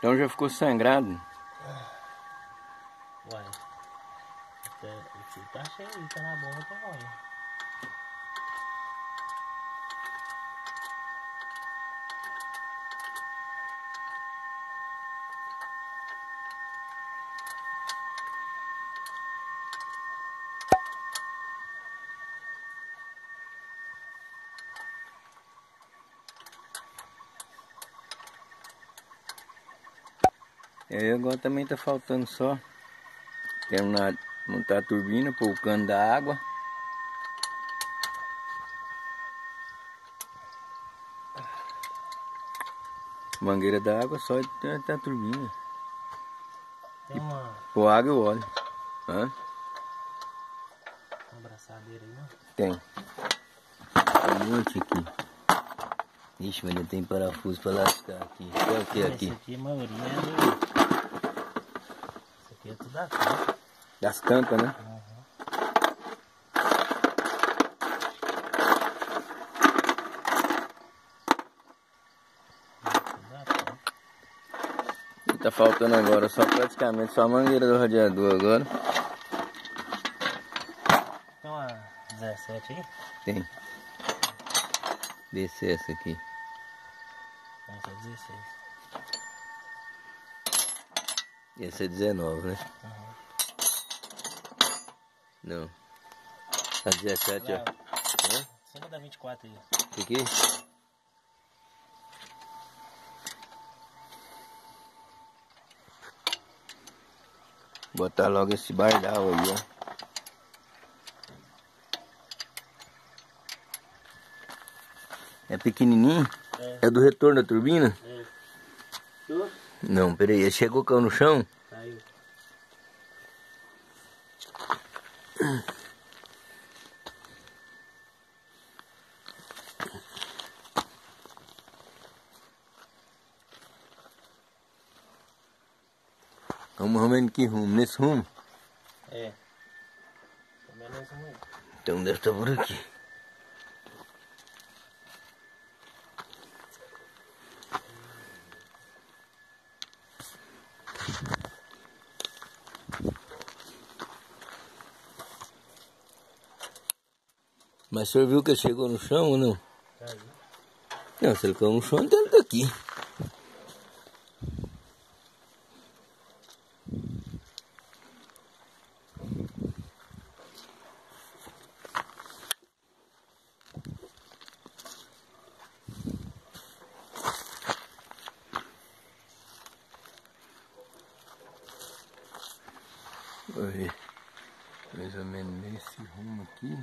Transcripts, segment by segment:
Então já ficou sangrado. Ué. O fio tá cheio, tá na bomba, tá olha. E aí agora também tá faltando só terminar de montar a turbina, pôr o cano da água. Mangueira da água só até a turbina. E pôr água e o óleo. Hã? Tem uma abraçadeira aí, não? Tem. Tem um monte aqui. Ixi, mas ainda tem parafuso pra lascar aqui. É o que aqui? Esse aqui é a maioria do... Isso aqui é tudo aqui. Das tantas, né? Uhum. E tá faltando agora só praticamente só a mangueira do radiador agora. Tem uma 17 aí? Tem. Descer essa aqui. Essa é 16. Essa é 19, né? Uhum. Não. A 17, lá, ó. Hã? Só da 24 aí. Esse aqui? Botar logo esse bardal aí, ó. É pequenininho? É. É do retorno da turbina? É. Chegou? Não, peraí. Chegou caiu no chão? Caiu. Vamos arrumando em que rumo? Nesse rumo? É. Também nesse rumo. Então deve estar por aqui. Mas o senhor viu que ele chegou no chão ou não? Caiu. Não, se ele caiu no chão, então ele tá aqui. Vou ver. Mais ou menos nesse rumo aqui.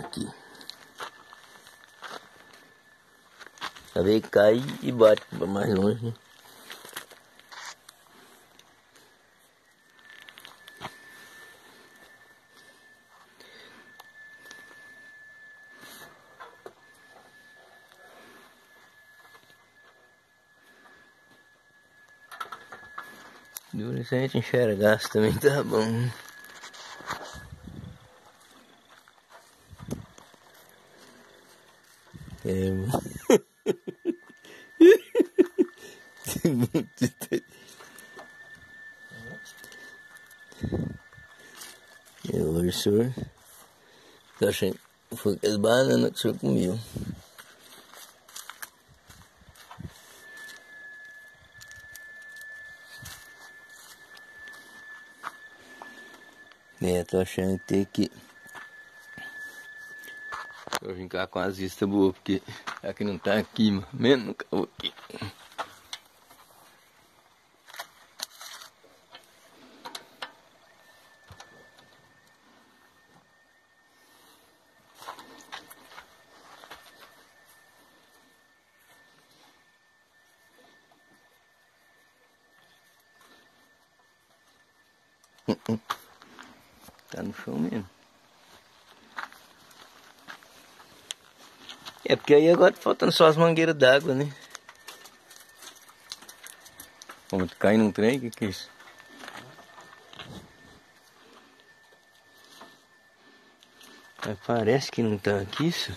Aqui. Tá bem, cai e bate pra mais longe, né? Dura se a gente enxergasse também, tá bom. É, mano. E hoje o senhor tá achando que foi aquelas bananas que o senhor comeu. É, tô achando que tem que... Vou brincar com as vistas boas, porque aqui não tá aqui, mano. Menos nunca vou aqui. Tá no chão mesmo. É porque aí agora tá faltando só as mangueiras d'água, né? Pô, tu cai num trem, o que é isso? Mas parece que não tá aqui isso.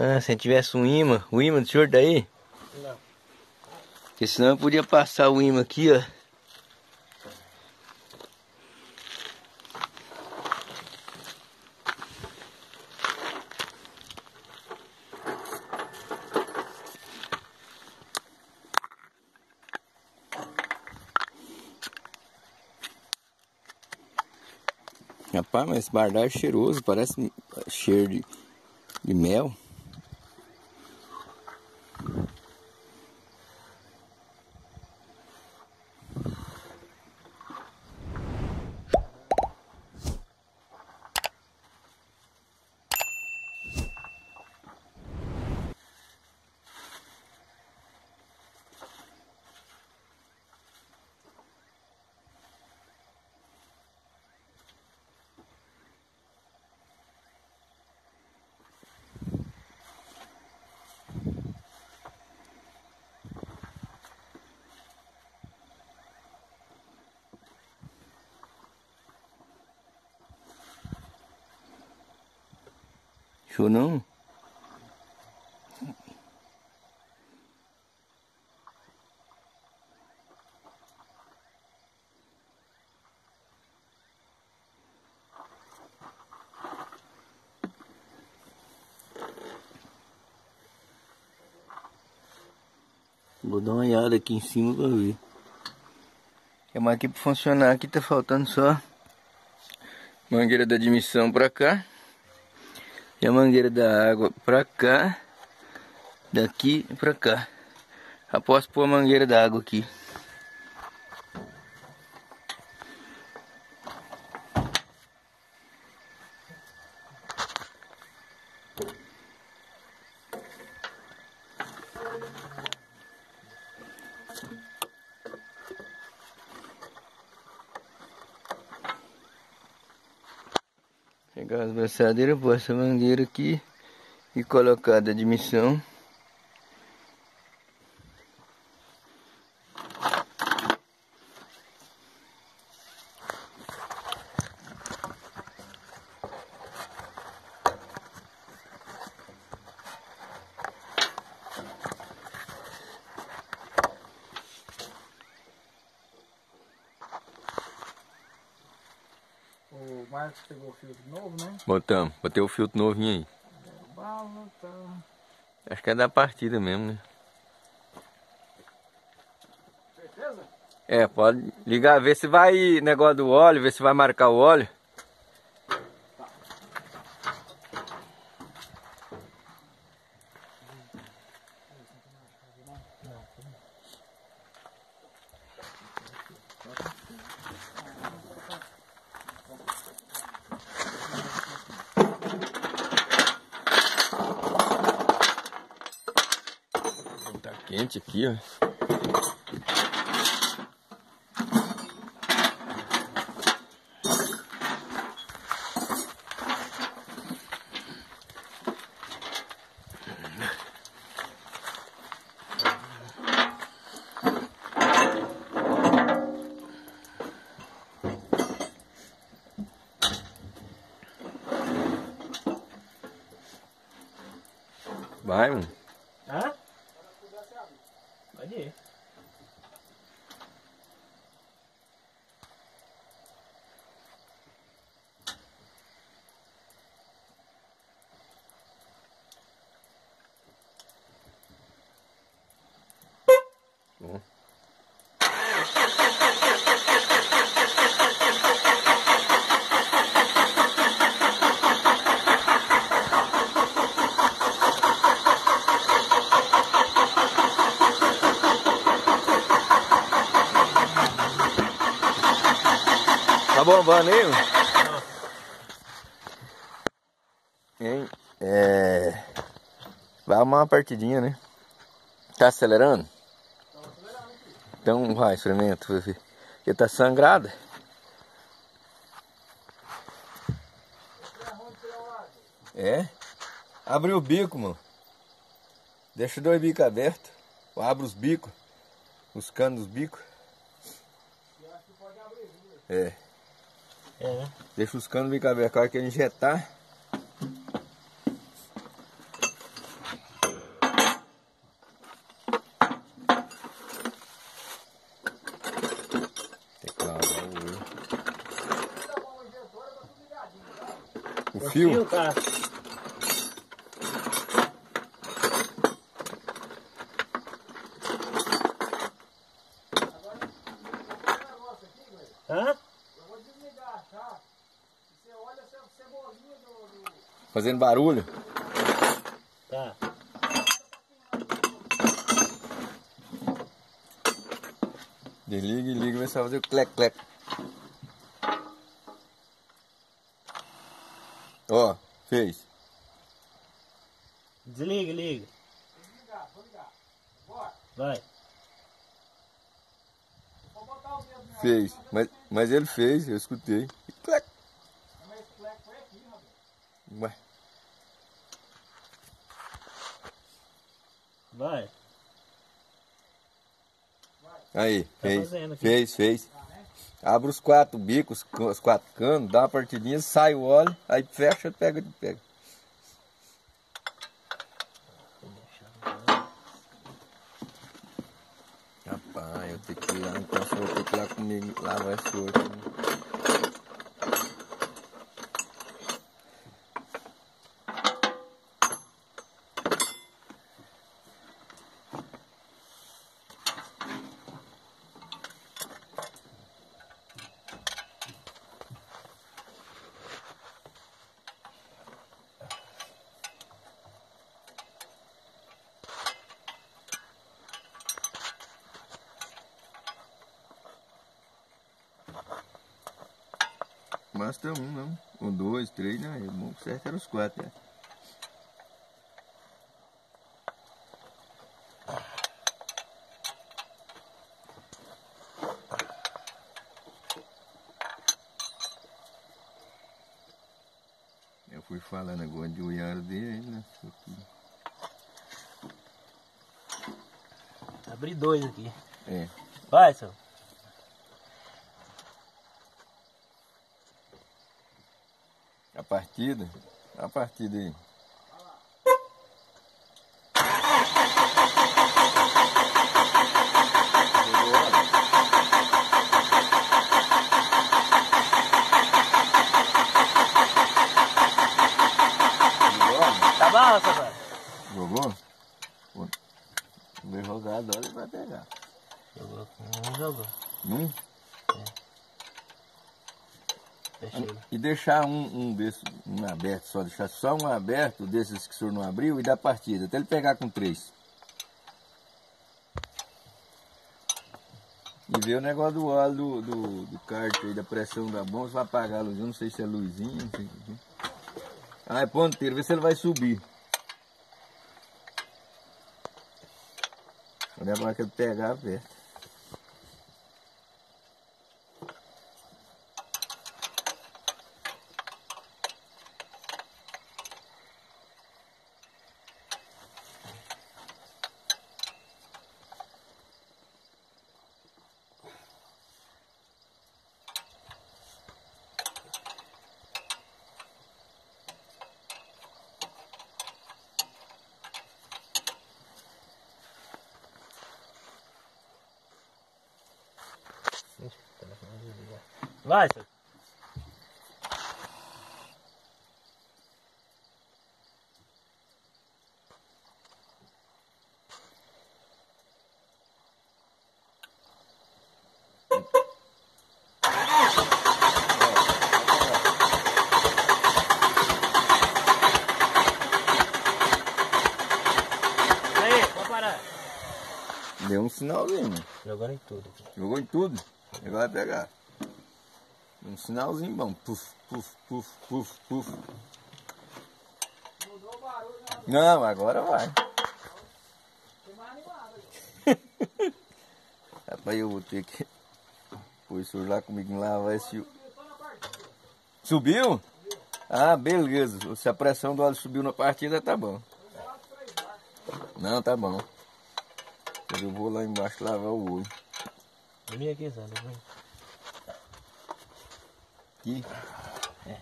Ah, se a gente tivesse um imã, o imã do senhor daí? Não. Porque senão eu podia passar o imã aqui, ó. Rapaz, mas esse bardal é cheiroso, parece cheiro de mel. Ou não? Vou dar uma olhada aqui em cima para ver. É, mas aqui para funcionar aqui tá faltando só mangueira da admissão para cá. E a mangueira da água pra cá, daqui pra cá. Após pôr a mangueira da água aqui. Pegar as braçadeiras, pôr essa mangueira aqui e colocar da admissão. O Marcos pegou o filtro novo, né? Botamos, botei o filtro novinho aí. Acho que é da partida mesmo, né? Certeza? É, pode ligar, ver se vai negócio do óleo, ver se vai marcar o óleo. Tá. Quente aqui, ó. Vai, mano. Hã? Pode ir. Bom. Tá bombando aí, hein? É... vai arrumar uma partidinha, né? Tá acelerando? Tá acelerando, filho. Então vai, experimenta, filho. Porque tá sangrada. É? Abre o bico, mano. Deixa dois bicos abertos. Abre os bicos. Os canos dos bicos. Eu acho que pode abrir, viu? É. É. Deixa os canos bem abertos, a hora que ele injetar. O fio, cara. Fazendo barulho. Tá. Desliga e liga, vai só fazer o clec-clec. Ó, fez. Desliga e liga. Vou ligar. Bora. Vai. Vou botar o dedo na fez, mas ele fez, eu escutei. Clec. Mas esse clec foi aqui, rapaz. Ué. Vai. Aí, tá fez. Abre os 4 bicos, os 4 canos, dá uma partidinha, sai o óleo, aí fecha, pega. Rapaz, eu tenho que ir lá no cachorro, eu tenho que ir lá comigo, lá vai chorar. Basta um, não. 1, 2, 3, né? O bom certo era os 4, né? Eu fui falando agora de olhar dele, né? Abri 2 aqui. É. Vai, senhor. A partida aí. Tá bom, rapaz? Jogou? Meu jogado, olha, vai pegar. Não jogou. E deixar um desses, um aberto, só deixar só um aberto desses que o senhor não abriu e dar partida, até ele pegar com 3. E ver o negócio do óleo do kart aí, da pressão da bomba, vai apagar a luzinha, não sei se é luzinha, não sei o que. Ah, é ponteiro, vê se ele vai subir. Olha pra que ele pegar aberto. Vai, senhor. Aí, pode parar. Deu um sinalzinho. Jogou em tudo. Jogou em tudo? Agora vai pegar. Um sinalzinho bom. Puf, puf, puf, puf, puf. Mudou o barulho, né? Não, agora vai. Tem mais animado. Rapaz, eu vou ter que... Pô, o senhor lá comigo lá vai se... Subiu? Ah, beleza. Se a pressão do óleo subiu na partida, tá bom. Não, tá bom. Eu vou lá embaixo lavar o olho. Vem aqui, Zé. Aqui. É.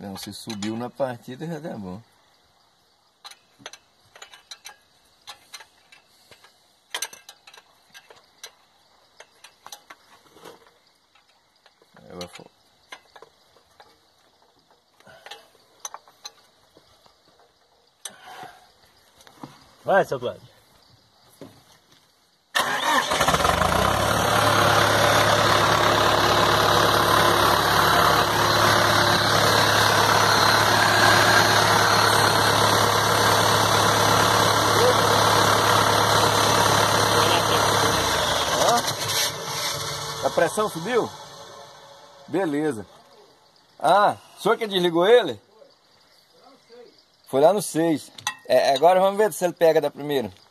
Não, se subiu na partida já tá bom. Aí vai fora. Vai, seu Cláudio. A pressão subiu? Beleza. Ah, o senhor que desligou ele? Foi lá no 6. Agora vamos ver se ele pega da primeira.